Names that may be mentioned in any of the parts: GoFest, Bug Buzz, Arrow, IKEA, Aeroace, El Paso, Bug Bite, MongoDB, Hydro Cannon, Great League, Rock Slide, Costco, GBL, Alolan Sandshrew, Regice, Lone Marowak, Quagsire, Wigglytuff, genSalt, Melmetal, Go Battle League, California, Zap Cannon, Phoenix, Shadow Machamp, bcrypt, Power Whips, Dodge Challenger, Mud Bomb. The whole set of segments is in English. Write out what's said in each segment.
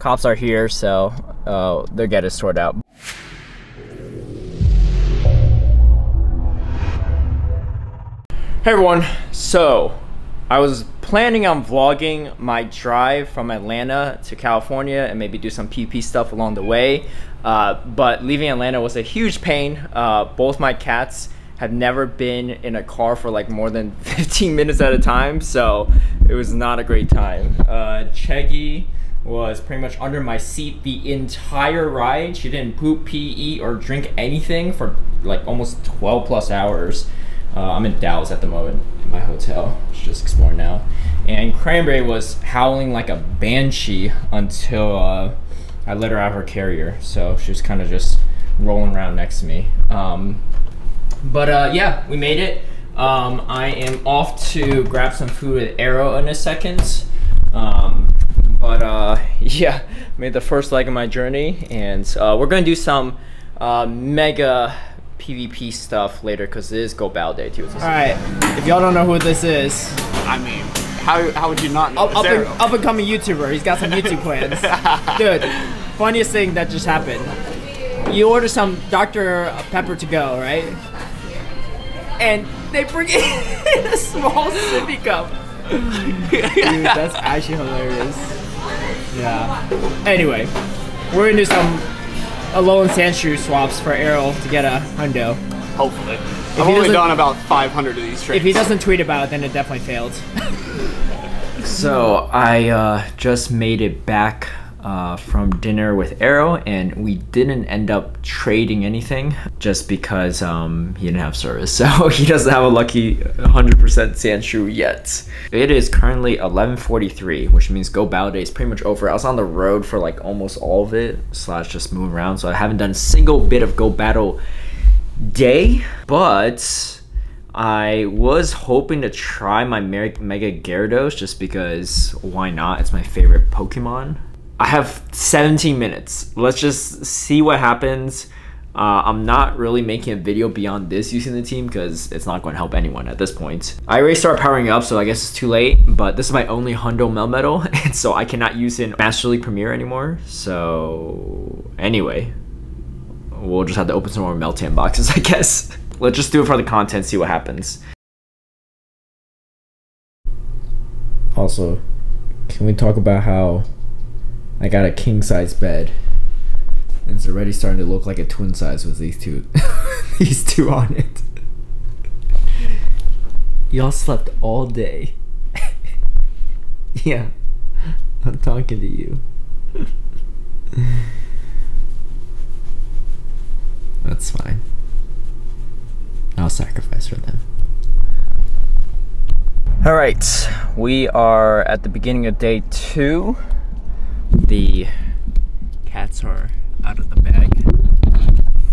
Cops are here, so they'll get us sorted out. Hey everyone, so I was planning on vlogging my drive from Atlanta to California and maybe do some PP stuff along the way, but leaving Atlanta was a huge pain. Both my cats have never been in a car for like more than 15 minutes at a time, so it was not a great time. Cheggy was pretty much under my seat the entire ride. She didn't poop, pee, eat, or drink anything for like almost 12 plus hours. I'm in Dallas at the moment, in my hotel. Just exploring now. And Cranberry was howling like a banshee until I let her out of her carrier. So she was kind of just rolling around next to me. Yeah, we made it. I am off to grab some food at Arrow in a second. Yeah, made the first leg of my journey. And we're going to do some mega PvP stuff later because it is Go Battle Day too. Alright, if y'all don't know who this is, I mean, how would you not know? Up and coming YouTuber, he's got some YouTube plans. Dude, funniest thing that just happened. You order some Dr. Pepper to go, right? And they bring in a small sippy cup. Dude, that's actually hilarious. Yeah. Anyway, we're gonna do some Alolan Sandshrew swaps for Arrow to get a hundo. Hopefully. I've only done about 500 of these trades. If he doesn't tweet about it, then it definitely failed. So I just made it back from dinner with Arrow, and we didn't end up trading anything just because he didn't have service. So he doesn't have a lucky 100% Sandshrew yet. It is currently 11:43, which means Go Battle Day is pretty much over. I was on the road for like almost all of it, slash just moving around, so I haven't done a single bit of Go Battle Day, but I was hoping to try my Mega Gyarados just because why not? It's my favorite Pokemon. I have 17 minutes. Let's just see what happens. I'm not really making a video beyond this using the team because it's not going to help anyone at this point. I already started powering up, so I guess it's too late, but this is my only Hundo Melmetal, and so I cannot use it in Master League Premier anymore. So anyway, we'll just have to open some more Meltan boxes, I guess. Let's just do it for the content, see what happens. Also, can we talk about how I got a king-size bed, and it's already starting to look like a twin-size with these two, these two on it. Y'all slept all day. Yeah, I'm talking to you. That's fine. I'll sacrifice for them. All right, we are at the beginning of day two. The cats are out of the bag,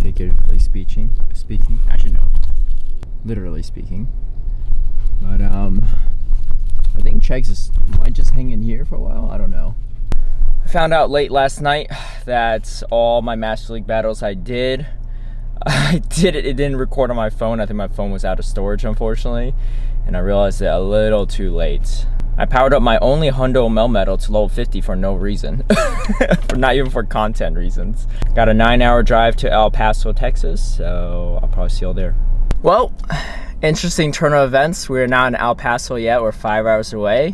figuratively speaking, actually no, literally speaking, but I think Cheggs might just hang in here for a while, I don't know. I found out late last night that all my Master League battles I did it didn't record on my phone. I think my phone was out of storage, unfortunately, and I realized it a little too late. I powered up my only Hundo Melmetal to level 50 for no reason. Not even for content reasons. Got a 9-hour drive to El Paso, Texas, so I'll probably see you all there. Well, interesting turn of events. We're not in El Paso yet, we're 5 hours away.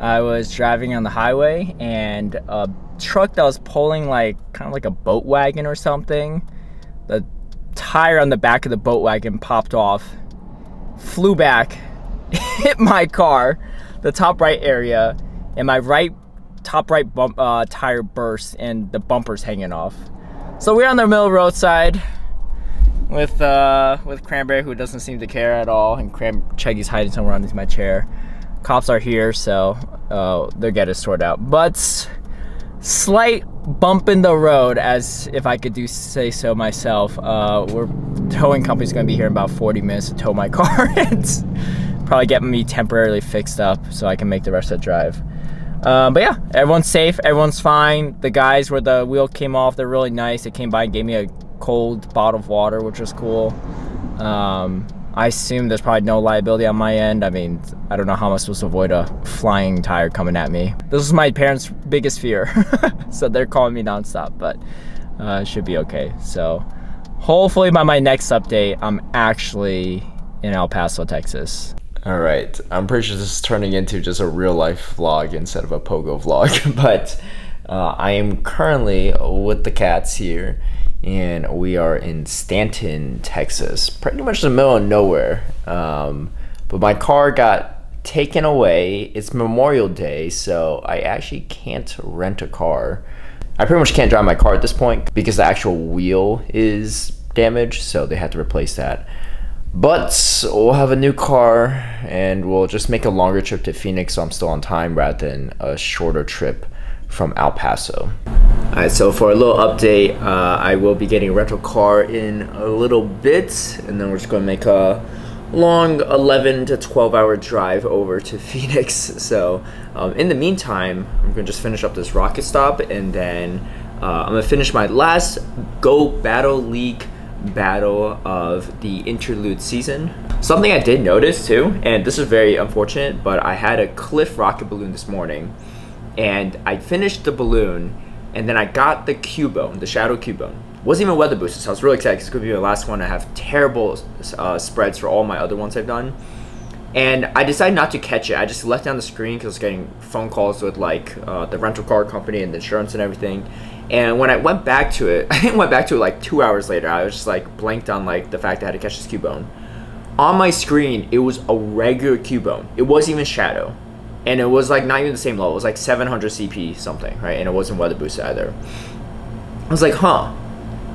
I was driving on the highway and a truck that was pulling like, kind of like a boat wagon or something, the tire on the back of the boat wagon popped off, flew back, hit my car, the top right area, and my top right bump, tire burst and the bumper's hanging off. So we're on the middle roadside with Cranberry, who doesn't seem to care at all, and Cheggy's hiding somewhere underneath my chair. Cops are here, so they'll get us sorted out. But slight bump in the road, as if I could do say so myself. We're towing company's gonna be here in about 40 minutes to tow my car. Probably get me temporarily fixed up so I can make the rest of the drive. But yeah, everyone's safe, everyone's fine. The guys where the wheel came off, they're really nice. They came by and gave me a cold bottle of water, which was cool. I assume there's probably no liability on my end. I mean, I don't know how I'm supposed to avoid a flying tire coming at me. This is my parents' biggest fear. So they're calling me nonstop, but it should be okay. So hopefully by my next update, I'm actually in El Paso, Texas. All right, I'm pretty sure this is turning into just a real life vlog instead of a pogo vlog, but I am currently with the cats here, and we are in Stanton, Texas, pretty much in the middle of nowhere. But my car got taken away. It's Memorial Day, so I actually can't rent a car. I pretty much can't drive my car at this point because the actual wheel is damaged, so they had to replace that. But we'll have a new car, and we'll just make a longer trip to Phoenix so I'm still on time rather than a shorter trip from El Paso. Alright, so for a little update, I will be getting a rental car in a little bit, and then we're just going to make a long 11 to 12 hour drive over to Phoenix. So in the meantime, I'm going to just finish up this rocket stop, and then I'm going to finish my last Go Battle League battle of the interlude season. Something I did notice too, and this is very unfortunate, but I had a cliff rocket balloon this morning, and I finished the balloon, and then I got the Cubone, the Shadow Cubone. Wasn't even weather boosted, so I was really excited because it's going to be the last one. I have terrible spreads for all my other ones I've done, and I decided not to catch it. I just left it on the screen because I was getting phone calls with like the rental car company and the insurance and everything. And when I went back to it, I think I went back to it like 2 hours later. I was just like blanked on like the fact that I had to catch this Cubone. On my screen, it was a regular Cubone. It wasn't even Shadow. And it was like not even the same level. It was like 700 CP something, right? And it wasn't weather boosted either. I was like, huh,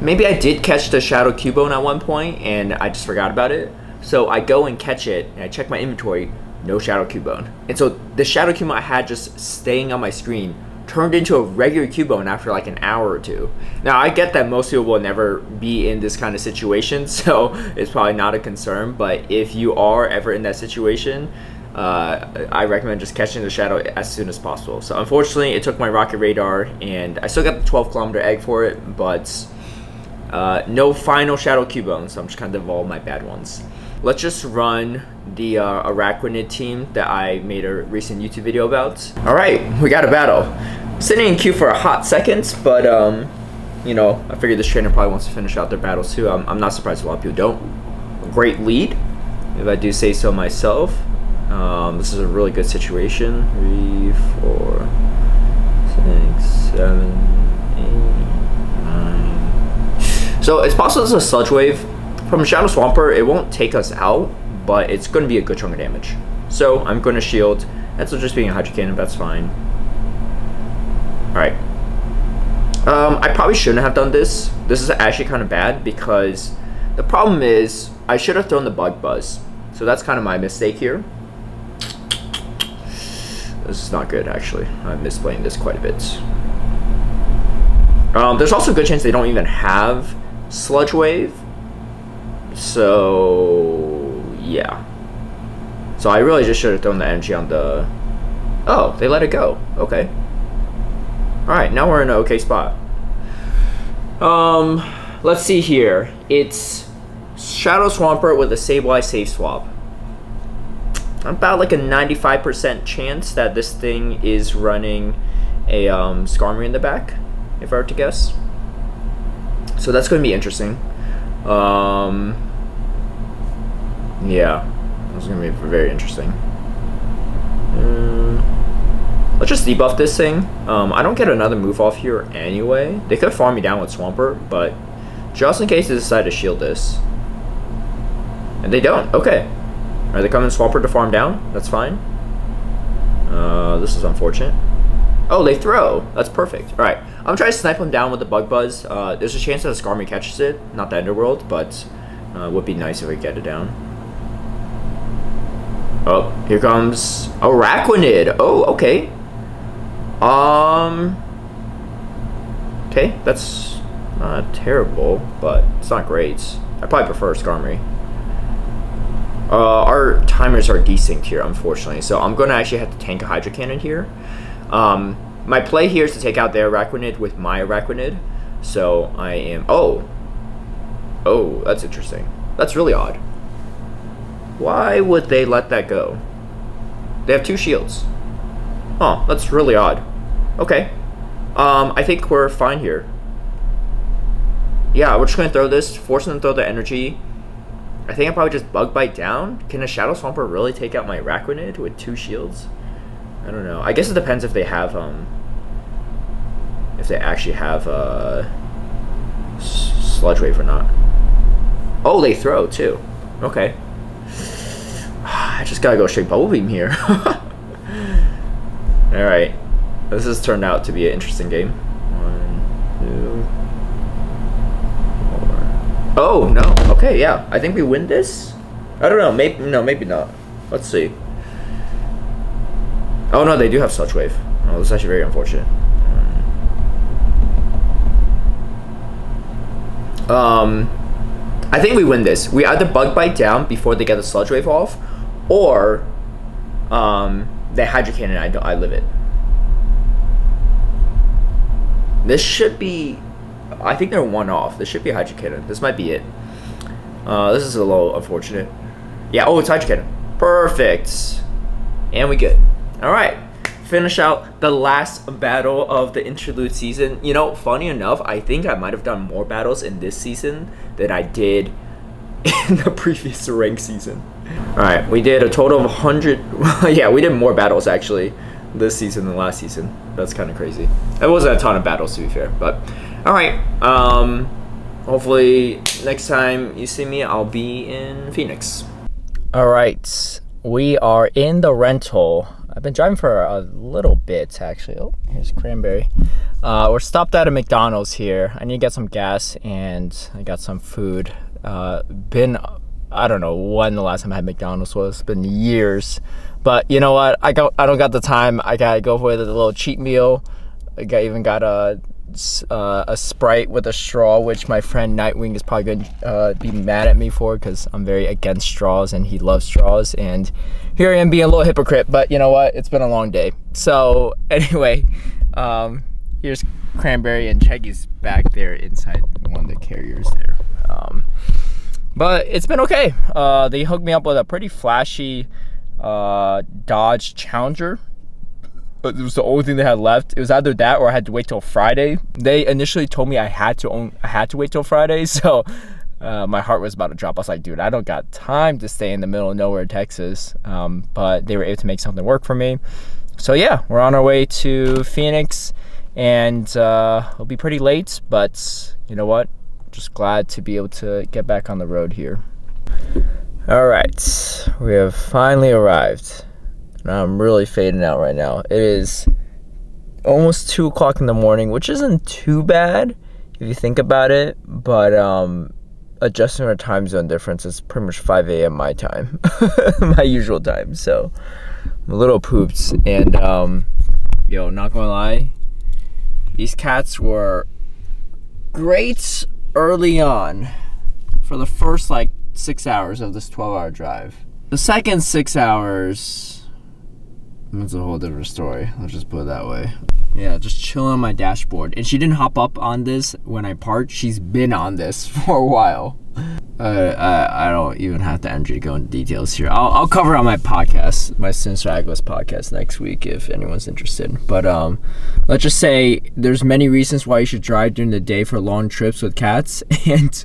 maybe I did catch the Shadow Cubone at one point and I just forgot about it. So I go and catch it and I check my inventory, no Shadow Cubone. And so the Shadow Cubone I had just staying on my screen turned into a regular Cubone after like an hour or two. Now I get that most people will never be in this kind of situation, so it's probably not a concern, but if you are ever in that situation, I recommend just catching the Shadow as soon as possible. So unfortunately, it took my rocket radar, and I still got the 12-kilometer egg for it, but no final Shadow Cubone, so I'm just kind of all my bad ones. Let's just run the Araquanid team that I made a recent YouTube video about. All right, we got a battle. Sitting in queue for a hot second, but you know, I figured this trainer probably wants to finish out their battles too. I'm not surprised a lot of people don't. Great lead, if I do say so myself. This is a really good situation. 3, 4, 6, 7, 8, 9. So it's possible it's a Sludge Wave. From Shadow Swampert, it won't take us out, but it's going to be a good chunk of damage. So I'm going to shield. That's just being a Hydro Cannon, that's fine. Alright. I probably shouldn't have done this. This is actually kind of bad because the problem is I should have thrown the Bug Buzz. So that's kind of my mistake here. This is not good, actually. I'm misplaying this quite a bit. There's also a good chance they don't even have Sludge Wave. So yeah, so I really just should have thrown the energy on the... Oh, they let it go. Okay. All right, now we're in an okay spot. Let's see here. It's Shadow Swampert with a Sableye Safe Swap. About like a 95% chance that this thing is running a Skarmory in the back, if I were to guess. So that's going to be interesting. Yeah, this is gonna be very interesting. Let's just debuff this thing. I don't get another move off here anyway. They could farm me down with Swampert, but just in case they decide to shield this, and they don't. Okay, are they coming Swampert to farm down? That's fine. This is unfortunate. Oh, they throw. That's perfect. All right, I'm trying to snipe him down with the Bug Buzz. There's a chance that a Skarmory catches it. Not the Underworld, but it would be nice if we get it down. Oh, here comes Araquanid. Oh, okay. Okay, that's not terrible, but it's not great. I probably prefer Skarmory. Our timers are desynced here, unfortunately, so I'm going to actually have to tank a Hydro Cannon here. My play here is to take out their Araquanid with my Araquanid, so I am... Oh, that's interesting. That's really odd. Why would they let that go? They have two shields. Huh, that's really odd. Okay. I think we're fine here. Yeah, we're just going to throw this, force them to throw the energy. I think I'll probably just Bug Bite down. Can a Shadow Swampert really take out my Araquanid with two shields? I don't know. I guess it depends if they have, if they actually have, Sludge Wave or not. Oh, they throw, too. Okay. I just gotta go straight Bubble Beam here. Alright. This has turned out to be an interesting game. 1, 2, 4. Oh, no. Okay, yeah. I think we win this? I don't know. Maybe, no, maybe not. Let's see. Oh, no, they do have Sludge Wave. Oh, this is actually very unfortunate. I think we win this. We either Bug Bite down before they get the Sludge Wave off, or they Hydro Cannon and I live it. This should be... I think they're one off. This should be Hydro Cannon. This might be it. This is a little unfortunate. Yeah, oh, it's Hydro Cannon. Perfect. And we good. Alright. Finish out the last battle of the interlude season. You know, funny enough, I think I might have done more battles in this season than I did in the previous ranked season. Alright, we did a total of 100... yeah, we did more battles, actually, this season than last season. That's kind of crazy. It wasn't a ton of battles, to be fair, but... Alright, hopefully next time you see me, I'll be in Phoenix. Alright, we are in the rental. I've been driving for a little bit, actually. Oh, here's Cranberry. We're stopped at a McDonald's here. I need to get some gas, and I got some food. I don't know when the last time I had McDonald's was. It's been years. But you know what? I don't got the time. I gotta go for the little cheat meal. I even got a Sprite with a straw, which my friend Nightwing is probably going to be mad at me for, because I'm very against straws and he loves straws, and here I am being a little hypocrite, but you know what, it's been a long day. So anyway, here's Cranberry, and Cheggy's back there inside one of the carriers there. But it's been okay. They hooked me up with a pretty flashy Dodge Challenger. It was the only thing they had left. It was either that or I had to wait till Friday. They initially told me I had to wait till Friday, so my heart was about to drop. I was like, dude, I don't got time to stay in the middle of nowhere, Texas. But they were able to make something work for me. So yeah, we're on our way to Phoenix, and it'll be pretty late, but you know what? Just glad to be able to get back on the road here. All right, we have finally arrived. I'm really fading out right now. It is almost 2 o'clock in the morning, which isn't too bad if you think about it, but adjusting our time zone difference is pretty much 5 a.m. my time, my usual time, so I'm a little pooped. And yo, not gonna lie, these cats were great early on for the first like 6 hours of this 12-hour drive. The second 6 hours, that's a whole different story. Let's just put it that way. Yeah, just chilling on my dashboard. And she didn't hop up on this when I parked. She's been on this for a while. I don't even have the energy to go into details here. I'll cover on my podcast, my Sinister Aguilas podcast next week if anyone's interested. But let's just say there's many reasons why you should drive during the day for long trips with cats. And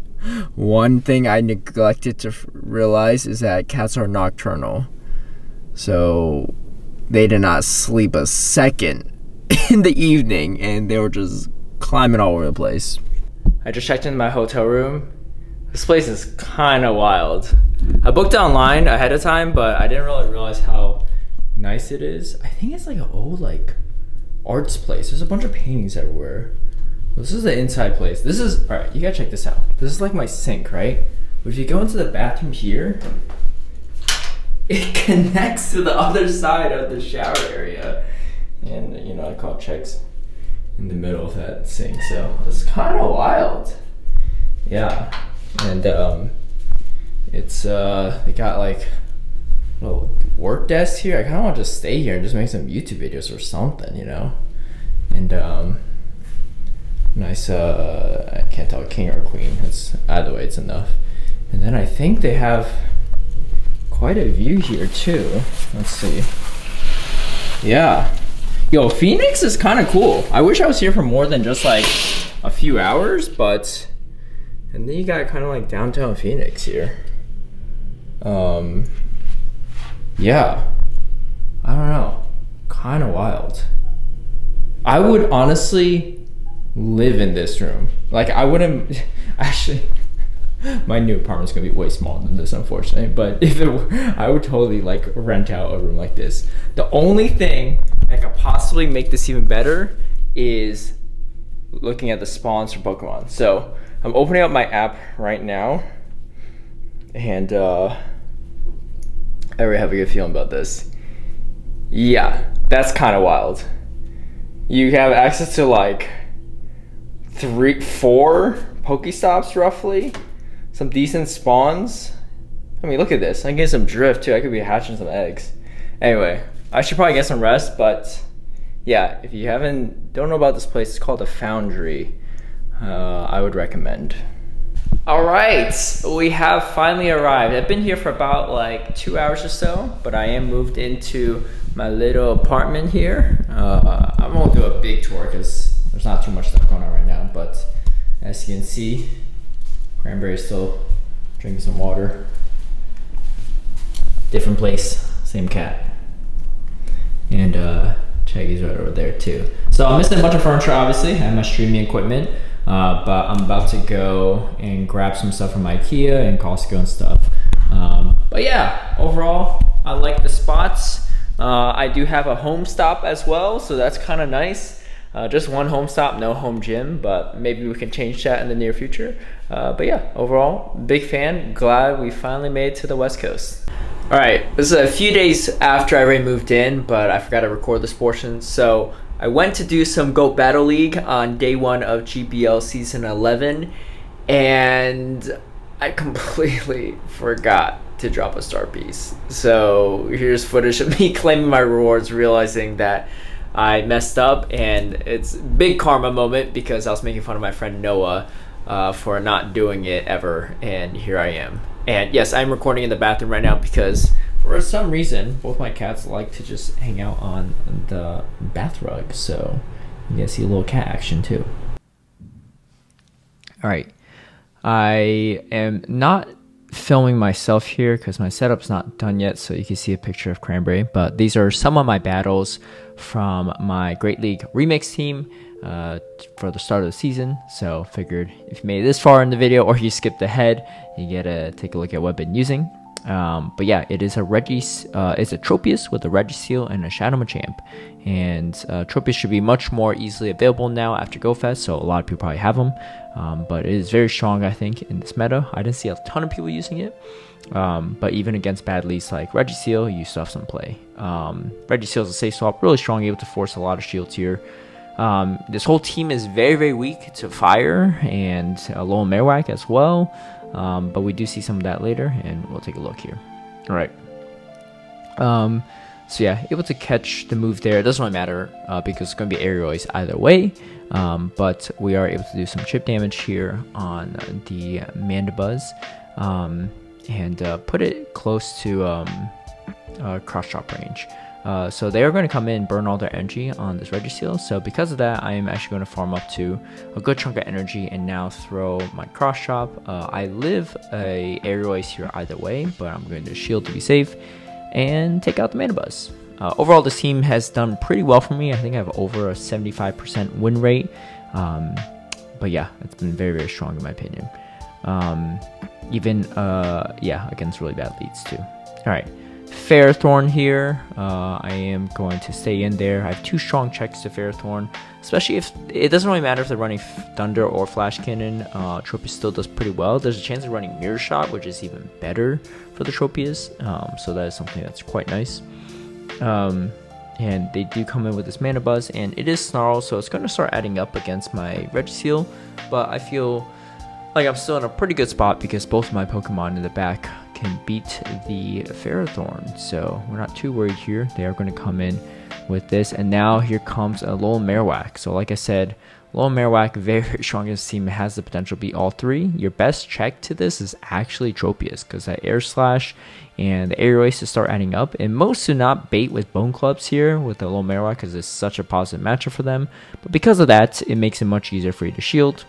one thing I neglected to realize is that cats are nocturnal. So... they did not sleep a second in the evening, and they were just climbing all over the place. I just checked into my hotel room. This place is kind of wild. I booked online ahead of time, but I didn't really realize how nice it is. I think it's like an old like arts place. There's a bunch of paintings everywhere. This is the inside place. This is, all right, you gotta check this out. This is like my sink, right? But if you go into the bathroom here, it connects to the other side of the shower area, and you know I caught checks in the middle of that sink, so it's kind of wild. Yeah, and it's they got like a little work desk here. I kind of want to just stay here and just make some YouTube videos or something, you know. And nice. I can't tell, king or queen. It's either way, it's enough. And then I think they have Quite a view here too. Let's see. Yeah. Yo, Phoenix is kind of cool. I wish I was here for more than just like a few hours, but... And then you got kind of like downtown Phoenix here. Yeah. I don't know. Kind of wild. I would honestly live in this room. Like I wouldn't... Actually... My new apartment's gonna be way smaller than this, unfortunately, but if it were, I would totally like rent out a room like this. The only thing that could possibly make this even better is looking at the spawns for Pokemon. So I'm opening up my app right now, and I already have a good feeling about this. Yeah, that's kind of wild. You have access to like 3-4 Pokestops roughly. Some decent spawns. I mean, look at this. I can get some drift too. I could be hatching some eggs. Anyway, I should probably get some rest, but yeah, if you don't know about this place, it's called the Foundry. I would recommend. All right, we have finally arrived. I've been here for about like 2 hours or so, but I am moved into my little apartment here. I won't do a big tour because there's not too much stuff going on right now, but as you can see, Cranberry is still drinking some water. Different place, same cat. And Cheggy's right over there too. So I'm missing a bunch of furniture, obviously. I have my streaming equipment, but I'm about to go and grab some stuff from IKEA and Costco and stuff. But yeah, overall, I like the spots. I do have a home stop as well, so that's kind of nice. Just one home stop, no home gym, but maybe we can change that in the near future. But yeah, overall, big fan. Glad we finally made it to the West Coast. All right, this is a few days after I already moved in, but I forgot to record this portion. So I went to do some Go Battle League on day one of GBL season 11, and I completely forgot to drop a star piece. So here's footage of me claiming my rewards, realizing that I messed up, and it's a big karma moment because I was making fun of my friend Noah for not doing it ever, and here I am. And yes, I'm recording in the bathroom right now because for some reason both my cats like to just hang out on the bath rug, so you guys see a little cat action too. All right, I am not filming myself here because my setup's not done yet, so you can see a picture of Cranberry, but these are some of my battles from my Great League Remix team for the start of the season. So figured if you made it this far in the video or you skipped ahead, you get to take a look at what I've been using. But yeah, it is a Regice, it's a Tropius with a Registeel and a Shadow Machamp, and Tropius should be much more easily available now after GoFest, so a lot of people probably have them. But it is very strong, I think, in this meta. I didn't see a ton of people using it, but even against bad leads like Registeel, you still have some play. Registeel is a safe swap, really strong, able to force a lot of shields here. This whole team is very, very weak to fire and Lone Marowak as well. But we do see some of that later, and we'll take a look here. All right. So yeah, able to catch the move there. It doesn't really matter because it's going to be Aeroace either way. But we are able to do some chip damage here on the Mandibuzz, and put it close to Cross Chop range. So they are going to come in and burn all their energy on this Registeel. So because of that, I am actually going to farm up to a good chunk of energy and now throw my Cross Chop. I live a Aeroace here either way, but I'm going to shield to be safe and take out the Mandibuzz. Overall, this team has done pretty well for me. I think I have over a 75% win rate. But yeah, it's been very, very strong in my opinion. Yeah, against really bad leads too. All right. Ferrothorn here. I am going to stay in there. I have two strong checks to Ferrothorn, especially if it doesn't really matter if they're running Thunder or Flash Cannon. Tropius still does pretty well. There's a chance of running Mirror Shot, which is even better for the Tropius. So that is something that's quite nice. And they do come in with this Mandibuzz, and it is Snarl, so it's going to start adding up against my Registeel, but I feel like I'm still in a pretty good spot because both of my Pokemon in the back can beat the Ferrothorn, so we're not too worried here. They are going to come in with this, and now here comes a Lone Marowak. So like I said, Lone Marowak, very strong against team, has the potential to beat all three. Your best check to this is actually Tropius, because that Air Slash and the Aeroace to start adding up. And most do not bait with Bone Clubs here with the Lone Marowak because it's such a positive matchup for them. But because of that, it makes it much easier for you to shield.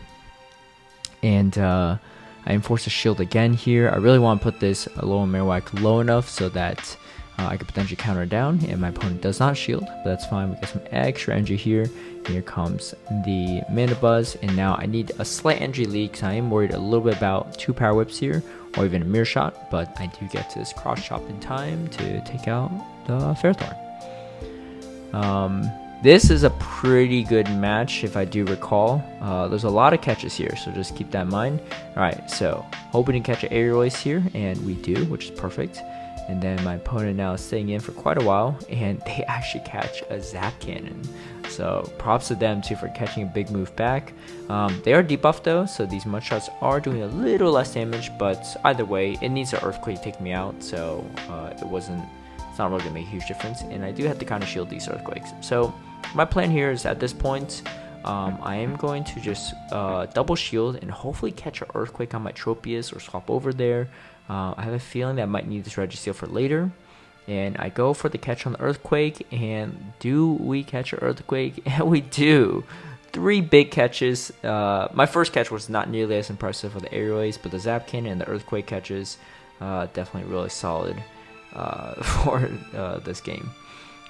And I enforce a shield again here. I really want to put this Lone Marowak low enough so that I could potentially counter down, and my opponent does not shield, but that's fine. We get some extra energy here. And here comes the Mandibuzz, and now I need a slight energy lead because I am worried a little bit about two Power Whips here, or even a Mirror Shot, but I do get to this Cross Chop in time to take out the Ferrothorn. This is a pretty good match, if I do recall. There's a lot of catches here, so just keep that in mind. Alright, so hoping to catch an Aeroace here, and we do, which is perfect. And then my opponent now is staying in for quite a while, and they actually catch a Zap Cannon. So props to them too for catching a big move back. They are debuffed though, so these mud shots are doing a little less damage, but either way, it needs an Earthquake to take me out, so it's not really gonna make a huge difference. And I do have to kind of shield these Earthquakes. So my plan here is at this point, I am going to just double shield and hopefully catch an Earthquake on my Tropius or swap over there. I have a feeling that I might need this Registeel for later. And I go for the catch on the Earthquake. And do we catch an Earthquake? And we do. Three big catches. My first catch was not nearly as impressive with the Aeroace, but the Zap Cannon and the Earthquake catches definitely really solid for this game.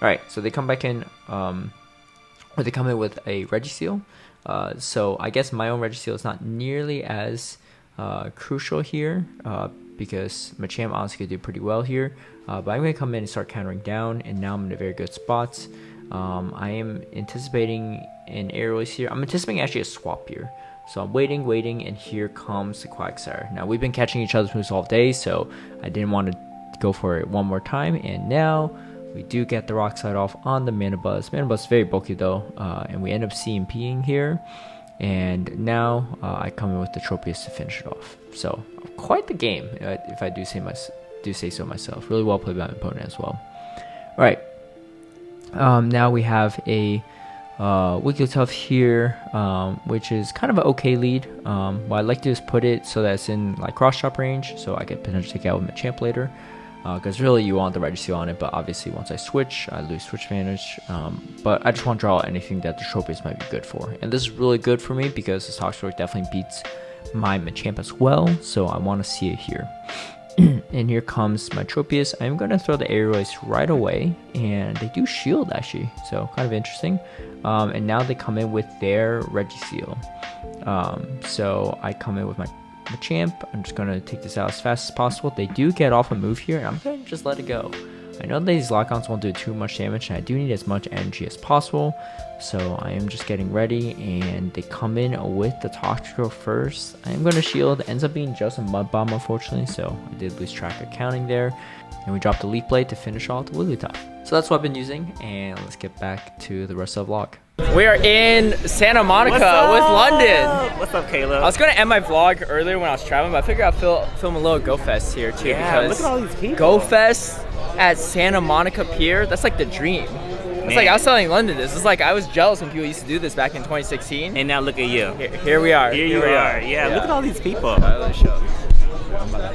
Alright, so they come back in. They come in with a Registeel, so I guess my own Registeel is not nearly as crucial here because Machamp honestly could do pretty well here, but I'm going to come in and start countering down, and now I'm in a very good spot. I am anticipating an Aeroace here. I'm anticipating actually a swap here, so I'm waiting, and here comes the Quagsire. Now we've been catching each other's moves all day, so I didn't want to go for it one more time, and now we do get the Rock Slide off on the Mandibuzz. Mandibuzz is very bulky though, and we end up CMPing here. And now I come in with the Tropius to finish it off. So quite the game, if I do say so myself. Really well played by my opponent as well. All right, now we have a Wigglytuff here, which is kind of an okay lead. What I like to do is put it so that it's in like Cross Chop range, so I could potentially take out with Machamp later. Because really you want the Registeel on it, but obviously once I switch, I lose switch advantage. But I just want to draw out anything that the Tropius might be good for. And this is really good for me because this Toxapex definitely beats my Machamp as well, so I want to see it here. And here comes my Tropius. I'm going to throw the Aeroace right away, and they do shield actually, so kind of interesting. And now they come in with their Registeel. So I come in with my Machamp. I'm just going to take this out as fast as possible. They do get off a move here, and I'm going to just let it go. I know these lock-ons won't do too much damage, and I do need as much energy as possible, so I am just getting ready, and they come in with the Toxtricol first. I am going to shield. It ends up being just a Mud Bomb, unfortunately, so I did lose track of counting there, and we dropped the Leaf Blade to finish off the Wigglytuff. So that's what I've been using, and let's get back to the rest of the vlog. We are in Santa Monica with London. What's up, Caleb? I was going to end my vlog earlier when I was traveling, but I figured I'd film a little Go Fest here too. Yeah, because look at all these people. Go Fest at Santa Monica Pier, that's like the dream. Man. It's like I was telling London this. It's like I was jealous when people used to do this back in 2016. And now look at you. Here we are. Here you are. Yeah, look at all these people. I'm about to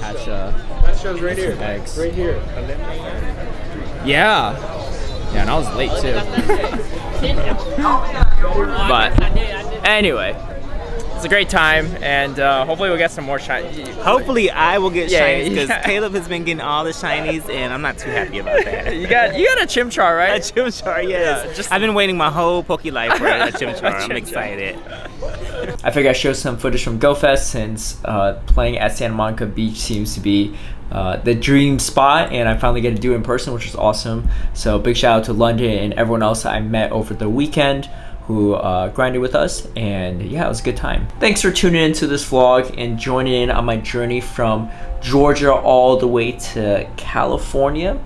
hatch right here. Eggs. Right here. Yeah. Yeah, and I was late too. But anyway, it's a great time, and hopefully we'll get some more shinies. Hopefully I will get shinies, because Caleb has been getting all the shinies, and I'm not too happy about that. you got a Chimchar, right? A Chimchar, yes. Yeah, I've been waiting my whole Poke life for a Chimchar. I'm excited. I figured I'd show some footage from Go Fest, since playing at Santa Monica Beach seems to be the dream spot, and I finally get to do it in person, which is awesome. So big shout out to London and everyone else I met over the weekend who grinded with us, and yeah, it was a good time. Thanks for tuning into this vlog and joining in on my journey from Georgia all the way to California.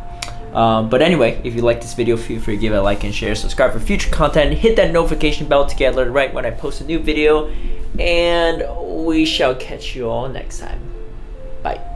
But anyway, if you like this video, feel free to give it a like and share, subscribe for future content, hit that notification bell to get alerted right when I post a new video, and we shall catch you all next time. Bye.